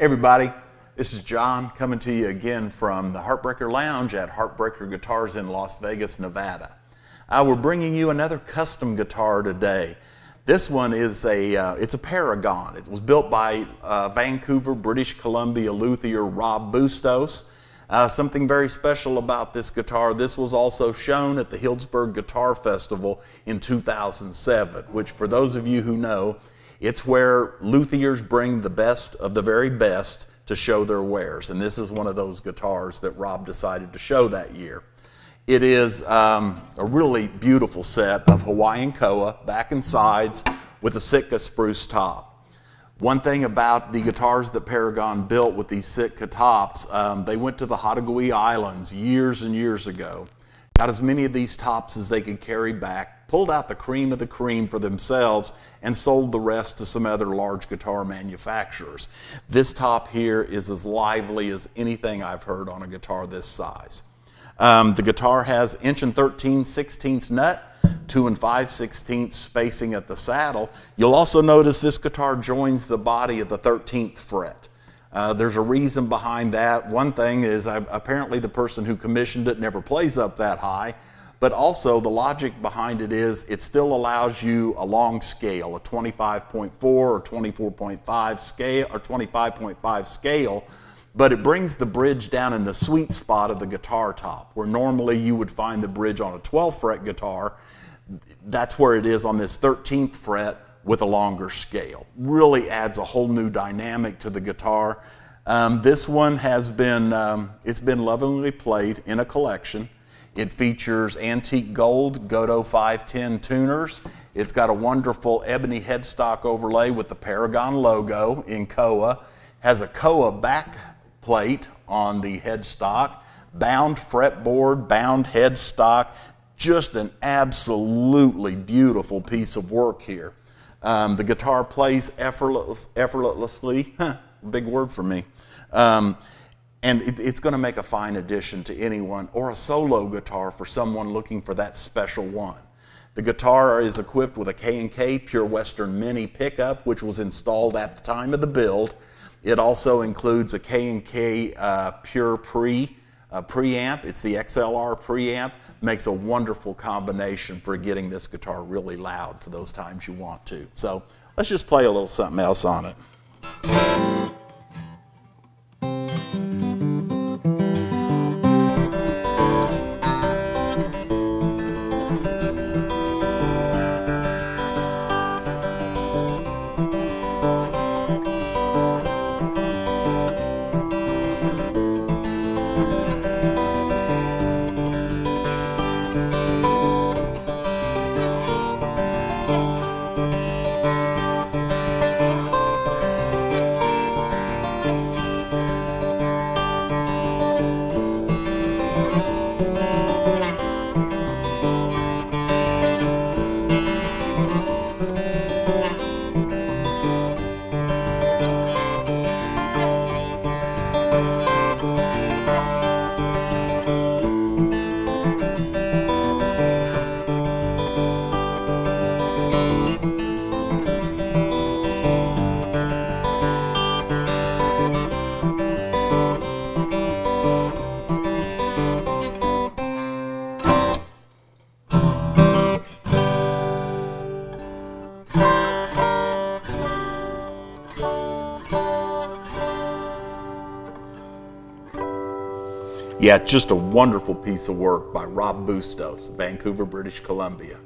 Everybody, this is John coming to you again from the Heartbreaker Lounge at Heartbreaker Guitars in Las Vegas, Nevada. We're bringing you another custom guitar today. This one is it's a Paragon. It was built by Vancouver, British Columbia luthier Rob Bustos. Something very special about this guitar, this was also shown at the Healdsburg Guitar Festival in 2007, which for those of you who know, it's where luthiers bring the best of the very best to show their wares. And this is one of those guitars that Rob decided to show that year. It is a really beautiful set of Hawaiian koa, back and sides, with a Sitka spruce top. One thing about the guitars that Paragon built with these Sitka tops, they went to the Haida Gwaii Islands years and years ago, got as many of these tops as they could carry back, pulled out the cream for themselves, and sold the rest to some other large guitar manufacturers. This top here is as lively as anything I've heard on a guitar this size. The guitar has 1 13/16 nut, 2 5/16 spacing at the saddle. You'll also notice this guitar joins the body of the 13th fret. There's a reason behind that. One thing is apparently the person who commissioned it never plays up that high, but also the logic behind it is it still allows you a long scale, a 25.4 or 24.5 scale, or 25.5 scale, but it brings the bridge down in the sweet spot of the guitar top, where normally you would find the bridge on a 12 fret guitar. That's where it is on this 13th fret with a longer scale. Really adds a whole new dynamic to the guitar. This one has been, it's been lovingly played in a collection. It features antique gold Gotoh 510 tuners. It's got a wonderful ebony headstock overlay with the Paragon logo in koa. Has a koa back plate on the headstock, bound fretboard, bound headstock. Just an absolutely beautiful piece of work here. The guitar plays effortlessly. Big word for me. And it's going to make a fine addition to anyone, or a solo guitar for someone looking for that special one. The guitar is equipped with a K&K Pure Western Mini pickup, which was installed at the time of the build. It also includes a K&K Pure preamp. It's the XLR preamp. Makes a wonderful combination for getting this guitar really loud for those times you want to. So let's just play a little something else on it. Yeah, just a wonderful piece of work by Rob Bustos, Vancouver, British Columbia.